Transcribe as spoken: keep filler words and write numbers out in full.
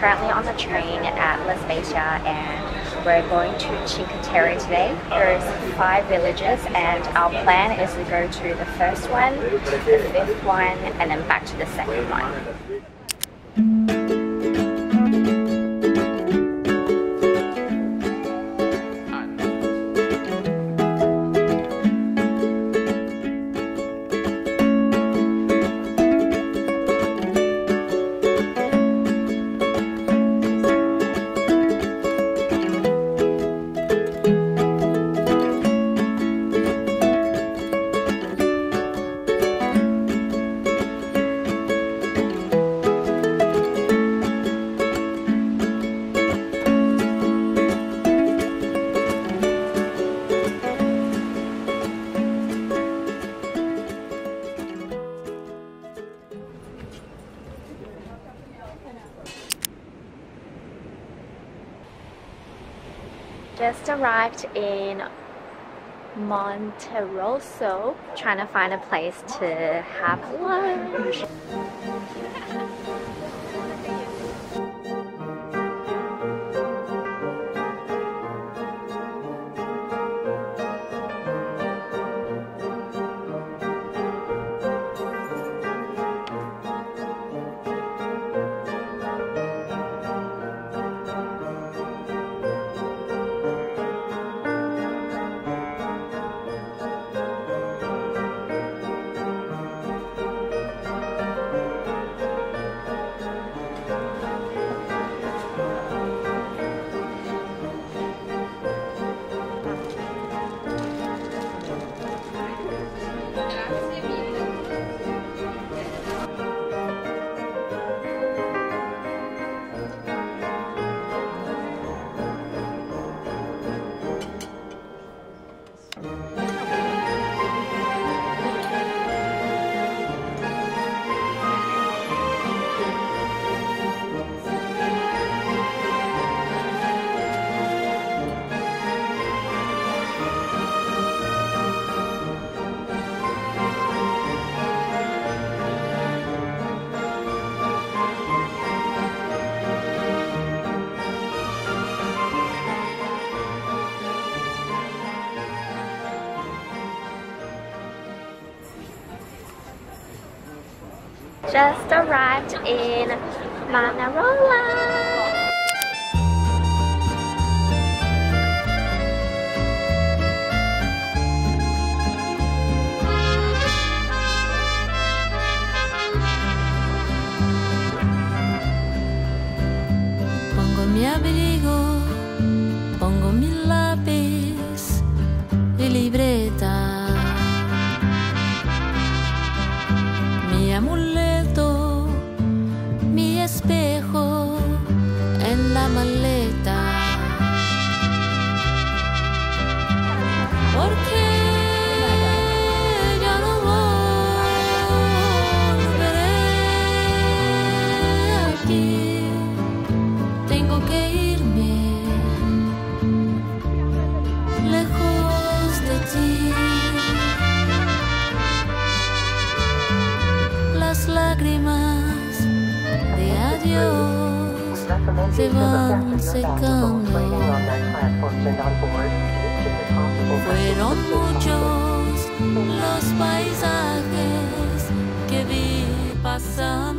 currently on the train at La Spezia and we're going to Cinque Terre today. There's five villages and our plan is to go to the first one, the fifth one, and then back to the second one. Just arrived in Monterosso, trying to find a place to have lunch. Just arrived in Manarola. Pongo mi abrigo, pongo mi lápiz y libreta. Se van secando. Fueron muchos los paisajes que vi pasando.